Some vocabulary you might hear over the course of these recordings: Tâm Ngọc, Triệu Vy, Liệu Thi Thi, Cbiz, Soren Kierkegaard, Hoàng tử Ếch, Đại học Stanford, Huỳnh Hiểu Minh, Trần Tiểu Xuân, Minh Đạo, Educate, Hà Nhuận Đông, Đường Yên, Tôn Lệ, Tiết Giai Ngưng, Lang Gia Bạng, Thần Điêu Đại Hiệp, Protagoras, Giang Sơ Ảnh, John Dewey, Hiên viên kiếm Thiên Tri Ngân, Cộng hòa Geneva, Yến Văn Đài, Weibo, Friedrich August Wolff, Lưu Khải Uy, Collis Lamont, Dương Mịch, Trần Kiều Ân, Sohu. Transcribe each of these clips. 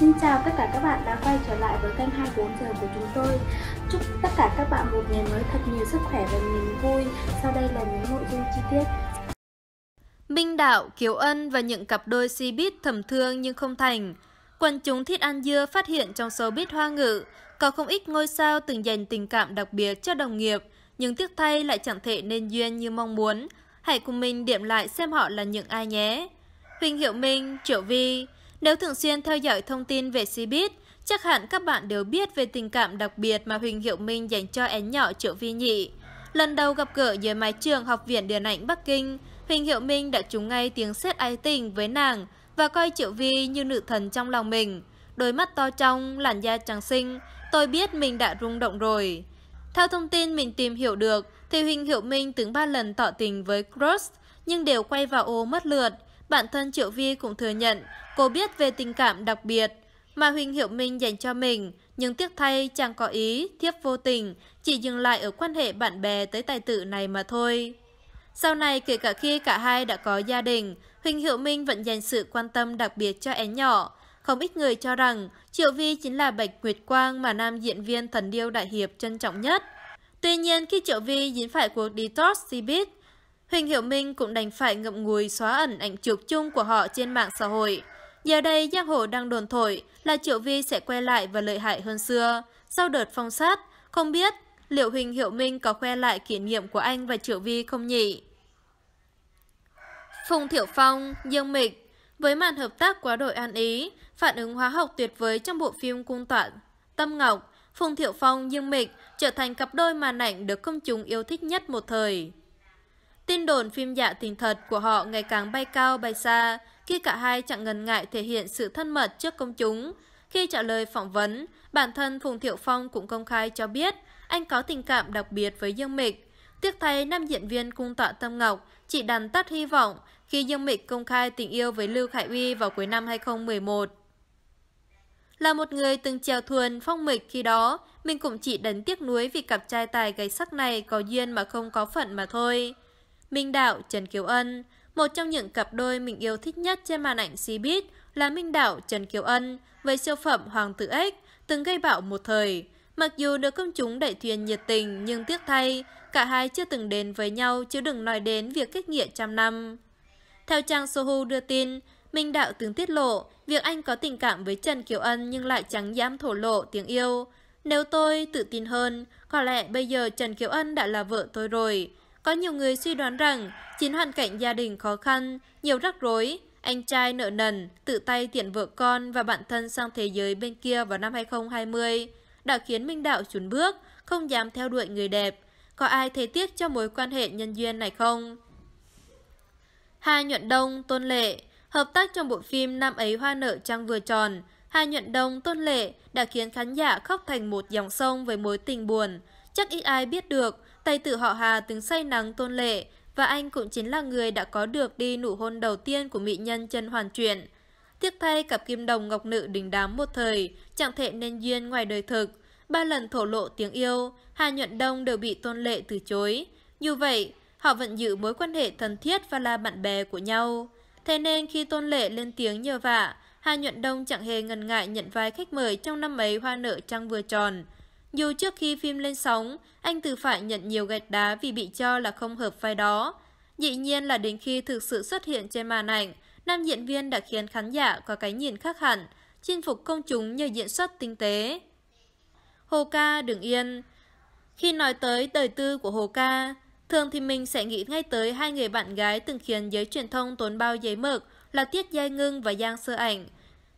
Xin chào tất cả các bạn đã quay trở lại với kênh 24 giờ của chúng tôi. Chúc tất cả các bạn một ngày mới thật nhiều sức khỏe và niềm vui. Sau đây là những nội dung chi tiết. Minh Đạo, Kiều Ân và những cặp đôi Cbiz thầm thương nhưng không thành. Quần chúng thích ăn dưa phát hiện trong showbiz hoa ngữ có không ít ngôi sao từng dành tình cảm đặc biệt cho đồng nghiệp, nhưng tiếc thay lại chẳng thể nên duyên như mong muốn. Hãy cùng mình điểm lại xem họ là những ai nhé. Huỳnh Hiểu Minh, Triệu Vy. Nếu thường xuyên theo dõi thông tin về Cbiz, chắc hẳn các bạn đều biết về tình cảm đặc biệt mà Huỳnh Hiểu Minh dành cho én nhỏ Triệu Vy nhỉ. Lần đầu gặp gỡ dưới mái trường Học viện điện ảnh Bắc Kinh, Huỳnh Hiểu Minh đã trúng ngay tiếng sét ái tình với nàng và coi Triệu Vy như nữ thần trong lòng mình. Đôi mắt to trong, làn da trắng xinh, tôi biết mình đã rung động rồi. Theo thông tin mình tìm hiểu được, thì Huỳnh Hiểu Minh từng 3 lần tỏ tình với crush nhưng đều quay vào ô mất lượt. Bản thân Triệu Vy cũng thừa nhận cô biết về tình cảm đặc biệt mà Huỳnh Hiểu Minh dành cho mình, nhưng tiếc thay chàng có ý, thiếp vô tình, chỉ dừng lại ở quan hệ bạn bè tới tài tử này mà thôi. Sau này, kể cả khi cả hai đã có gia đình, Huỳnh Hiểu Minh vẫn dành sự quan tâm đặc biệt cho én nhỏ. Không ít người cho rằng Triệu Vy chính là bạch nguyệt quang mà nam diễn viên Thần Điêu Đại Hiệp trân trọng nhất. Tuy nhiên, khi Triệu Vy dính phải cuộc detox Cbiz, Huỳnh Hiểu Minh cũng đành phải ngậm ngùi xóa ẩn ảnh chụp chung của họ trên mạng xã hội. Giờ đây, giang hồ đang đồn thổi là Triệu Vy sẽ quay lại và lợi hại hơn xưa. Sau đợt phong sát, không biết liệu Huỳnh Hiểu Minh có khoe lại kỷ niệm của anh và Triệu Vy không nhỉ? Phùng Thiệu Phong, Dương Mịch. Với màn hợp tác quá đổi ăn ý, phản ứng hóa học tuyệt vời trong bộ phim Cung Tọa Tâm Ngọc, Phùng Thiệu Phong, Dương Mịch trở thành cặp đôi màn ảnh được công chúng yêu thích nhất một thời. Tin đồn phim dạ tình thật của họ ngày càng bay cao bay xa, khi cả hai chẳng ngần ngại thể hiện sự thân mật trước công chúng. Khi trả lời phỏng vấn, bản thân Phùng Thiệu Phong cũng công khai cho biết anh có tình cảm đặc biệt với Dương Mịch. Tiếc thay, nam diễn viên Cung Tọa Tâm Ngọc chỉ đắn tắt hy vọng khi Dương Mịch công khai tình yêu với Lưu Khải Uy vào cuối năm 2011. Là một người từng chèo thuyền phong mịch khi đó, mình cũng chỉ đắn tiếc nuối vì cặp trai tài gái sắc này có duyên mà không có phận mà thôi. Minh Đạo, Trần Kiều Ân. Một trong những cặp đôi mình yêu thích nhất trên màn ảnh Cbiz là Minh Đạo, Trần Kiều Ân với siêu phẩm Hoàng tử Ếch từng gây bão một thời. Mặc dù được công chúng đẩy thuyền nhiệt tình nhưng tiếc thay, cả hai chưa từng đến với nhau chứ đừng nói đến việc kết nghĩa trăm năm. Theo trang Sohu đưa tin, Minh Đạo từng tiết lộ việc anh có tình cảm với Trần Kiều Ân nhưng lại chẳng dám thổ lộ tiếng yêu. Nếu tôi tự tin hơn, có lẽ bây giờ Trần Kiều Ân đã là vợ tôi rồi. Có nhiều người suy đoán rằng chính hoàn cảnh gia đình khó khăn, nhiều rắc rối, anh trai nợ nần, tự tay tiễn vợ con và bản thân sang thế giới bên kia vào năm 2020 đã khiến Minh Đạo chùn bước, không dám theo đuổi người đẹp. Có ai thấy tiếc cho mối quan hệ nhân duyên này không? Hà Nhuận Đông, Tôn Lệ. Hợp tác trong bộ phim Năm ấy hoa nở trăng vừa tròn, Hà Nhuận Đông, Tôn Lệ đã khiến khán giả khóc thành một dòng sông với mối tình buồn. Chắc ít ai biết được, tài tử họ Hà từng say nắng Tôn Lệ và anh cũng chính là người đã có được đi nụ hôn đầu tiên của mỹ nhân Chân Hoàn Truyện. Tiếc thay, cặp kim đồng ngọc nữ đình đám một thời chẳng thể nên duyên ngoài đời thực. 3 lần thổ lộ tiếng yêu, Hà Nhuận Đông đều bị Tôn Lệ từ chối. Như vậy, họ vẫn giữ mối quan hệ thân thiết và là bạn bè của nhau. Thế nên khi Tôn Lệ lên tiếng nhờ vả, Hà Nhuận Đông chẳng hề ngần ngại nhận vai khách mời trong Năm ấy hoa nở trăng vừa tròn. Dù trước khi phim lên sóng, anh từ phải nhận nhiều gạch đá vì bị cho là không hợp vai đó. Dĩ nhiên là đến khi thực sự xuất hiện trên màn ảnh, nam diễn viên đã khiến khán giả có cái nhìn khác hẳn, chinh phục công chúng nhờ diễn xuất tinh tế. Hồ Ca, Đường Yên. Khi nói tới đời tư của Hồ Ca, thường thì mình sẽ nghĩ ngay tới hai người bạn gái từng khiến giới truyền thông tốn bao giấy mực là Tiết Giai Ngưng và Giang Sơ Ảnh.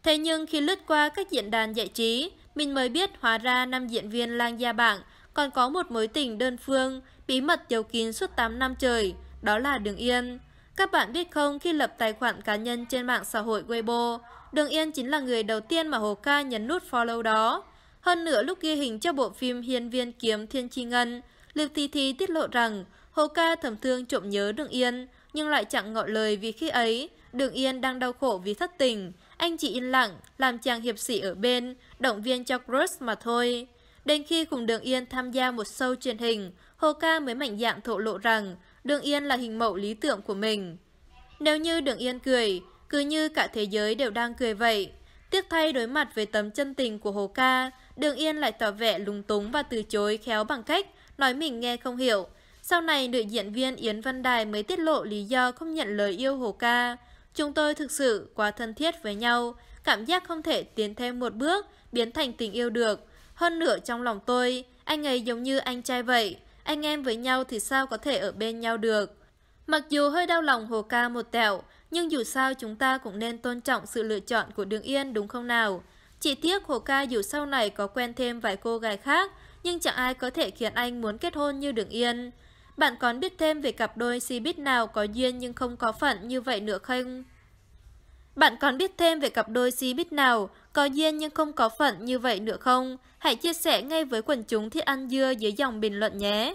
Thế nhưng khi lướt qua các diễn đàn giải trí, mình mới biết hóa ra nam diễn viên Lang Gia Bạng còn có một mối tình đơn phương, bí mật giấu kín suốt 8 năm trời, đó là Đường Yên. Các bạn biết không, khi lập tài khoản cá nhân trên mạng xã hội Weibo, Đường Yên chính là người đầu tiên mà Hồ Ca nhấn nút follow đó. Hơn nữa, lúc ghi hình cho bộ phim Hiên viên kiếm Thiên Tri Ngân, Liệu Thi Thi tiết lộ rằng Hồ Ca thầm thương trộm nhớ Đường Yên nhưng lại chẳng ngỏ lời vì khi ấy Đường Yên đang đau khổ vì thất tình. Anh chỉ im lặng, làm chàng hiệp sĩ ở bên, động viên cho crush mà thôi. Đến khi cùng Đường Yên tham gia một show truyền hình, Hồ Ca mới mạnh dạn thổ lộ rằng Đường Yên là hình mẫu lý tưởng của mình. Nếu như Đường Yên cười, cứ như cả thế giới đều đang cười vậy. Tiếc thay đối mặt với tấm chân tình của Hồ Ca, Đường Yên lại tỏ vẻ lúng túng và từ chối khéo bằng cách nói mình nghe không hiểu. Sau này, nữ diễn viên Yến Văn Đài mới tiết lộ lý do không nhận lời yêu Hồ Ca. Chúng tôi thực sự quá thân thiết với nhau, cảm giác không thể tiến thêm một bước, biến thành tình yêu được. Hơn nữa trong lòng tôi, anh ấy giống như anh trai vậy, anh em với nhau thì sao có thể ở bên nhau được. Mặc dù hơi đau lòng Hồ Ca một tẹo, nhưng dù sao chúng ta cũng nên tôn trọng sự lựa chọn của Đường Yên, đúng không nào? Chỉ tiếc Hồ Ca dù sau này có quen thêm vài cô gái khác, nhưng chẳng ai có thể khiến anh muốn kết hôn như Đường Yên. Bạn còn biết thêm về cặp đôi Cbiz nào có duyên nhưng không có phận như vậy nữa không? Bạn còn biết thêm về cặp đôi Cbiz nào có duyên nhưng không có phận như vậy nữa không? Hãy chia sẻ ngay với quần chúng Thiết Ăn Dưa dưới dòng bình luận nhé.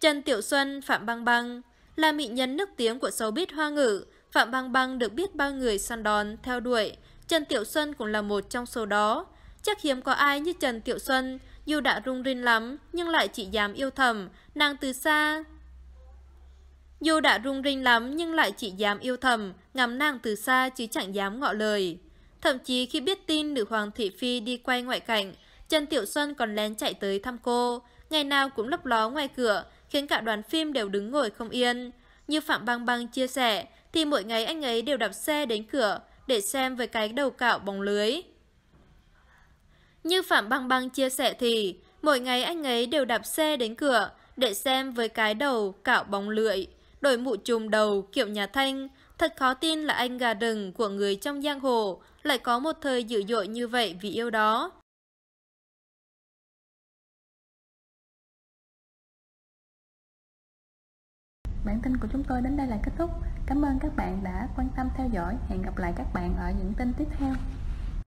Trần Tiểu Xuân, Phạm Băng Băng là mỹ nhân nức tiếng của showbiz Hoa ngữ. Phạm Băng Băng được biết bao người săn đón, theo đuổi. Trần Tiểu Xuân cũng là một trong số đó. Chắc hiếm có ai như Trần Tiểu Xuân, dù đã rung rinh lắm nhưng lại chỉ dám yêu thầm nàng từ xa. Dù đã rung rinh lắm nhưng lại chỉ dám yêu thầm, ngắm nàng từ xa chứ chẳng dám ngỏ lời. Thậm chí khi biết tin nữ hoàng thị phi đi quay ngoại cảnh, Trần Tiểu Xuân còn lén chạy tới thăm cô, ngày nào cũng lấp ló ngoài cửa, khiến cả đoàn phim đều đứng ngồi không yên. Như Phạm Băng Băng chia sẻ, thì mỗi ngày anh ấy đều đạp xe đến cửa để xem với cái đầu cạo bóng lưới. Đội mũ trùm đầu kiểu nhà Thanh. Thật khó tin là anh gà rừng của người trong giang hồ lại có một thời dữ dội như vậy vì yêu đó. Bản tin của chúng tôi đến đây là kết thúc. Cảm ơn các bạn đã quan tâm theo dõi. Hẹn gặp lại các bạn ở những tin tiếp theo.